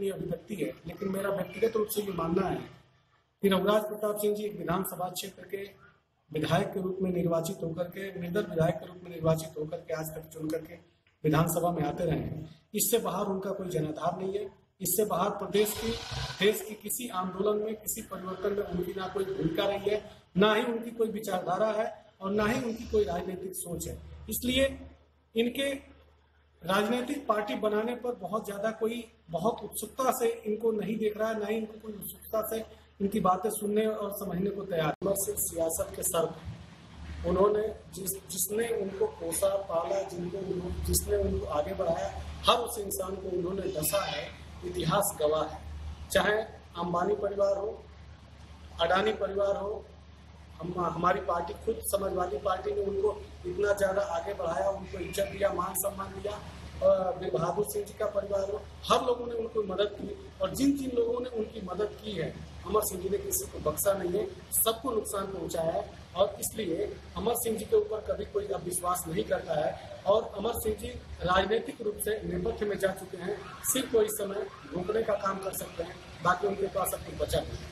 अपनी अभिव्यक्ति है, लेकिन मेरा व्यक्तिगत रूप से ये मानना है कि रघुराज प्रताप सिंह जी एक विधानसभा क्षेत्र के विधायक के रूप में निर्वाचित होकर के, निर्दल विधायक के रूप में निर्वाचित होकर के आज तक चुन करके विधानसभा में आते रहे हैं। इससे बाहर उनका कोई जनाधार नहीं है, इससे बाहर प्रदेश की, देश की किसी आंदोलन में, किसी परिवर्तन में उनकी ना कोई भूमिका रही है, ना ही उनकी कोई विचारधारा है और ना ही उनकी कोई राजनीतिक सोच है। इसलिए इनके राजनीतिक पार्टी बनाने पर बहुत ज़्यादा कोई बहुत उत्सुकता से इनको नहीं देख रहा है, ना ही इनको कोई उत्सुकता से इनकी बातें सुनने और समझने को तैयार। अमर सिंह सियासत के सर्प, उन्होंने जिसने उनको पोसा पाला, जिसने उनको आगे बढ़ाया, हर उस इंसान को उन्होंने डसा है। इतिहास गवाह है, चाहे अंबानी परिवार हो, अडानी परिवार हो, हमारी पार्टी खुद समाजवादी पार्टी ने उनको इतना ज़्यादा आगे बढ़ाया, उनको इज्जत दिया, मान सम्मान दिया। और बहादुर सिंह जी का परिवार हो, हर लोगों ने उनको मदद की और जिन जिन लोगों ने उनकी मदद की है, अमर सिंह जी ने किसी को बख्शा नहीं है, सबको नुकसान पहुंचाया है। और इसलिए अमर सिंह जी के ऊपर कभी कोई अब विश्वास नहीं करता है। और अमर सिंह जी राजनीतिक रूप से नेपथ्य में जा चुके हैं, सिर्फ वो इस समय रोकने का काम कर सकते हैं, बाकी उनके पास अब कुछ बचा नहीं है।